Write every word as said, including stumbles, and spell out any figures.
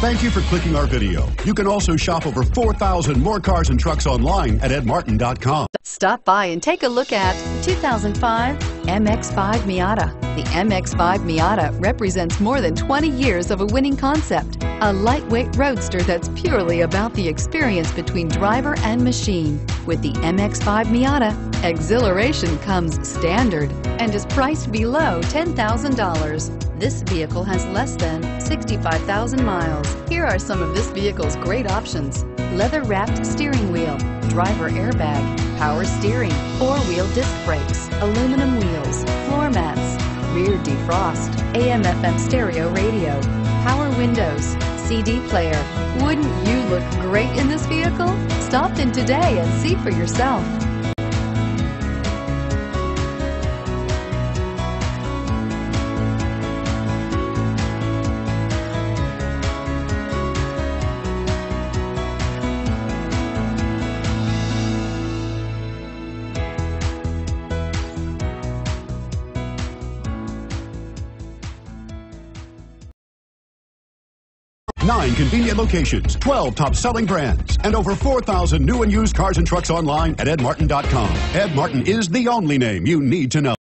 Thank you for clicking our video. You can also shop over four thousand more cars and trucks online at ed martin dot com. Stop by and take a look at the two thousand five M X five Miata. The M X five Miata represents more than twenty years of a winning concept. A lightweight roadster that's purely about the experience between driver and machine. With the M X five Miata, exhilaration comes standard and is priced below ten thousand dollars. This vehicle has less than sixty-five thousand miles. Here are some of this vehicle's great options: leather-wrapped steering wheel, driver airbag, power steering, four-wheel disc brakes, aluminum wheels, floor mats, rear defrost, A M F M stereo radio, power windows, C D player. Wouldn't you look great in this vehicle? Stop in today and see for yourself. Nine convenient locations, twelve top-selling brands, and over four thousand new and used cars and trucks online at ed martin dot com. Ed Martin is the only name you need to know.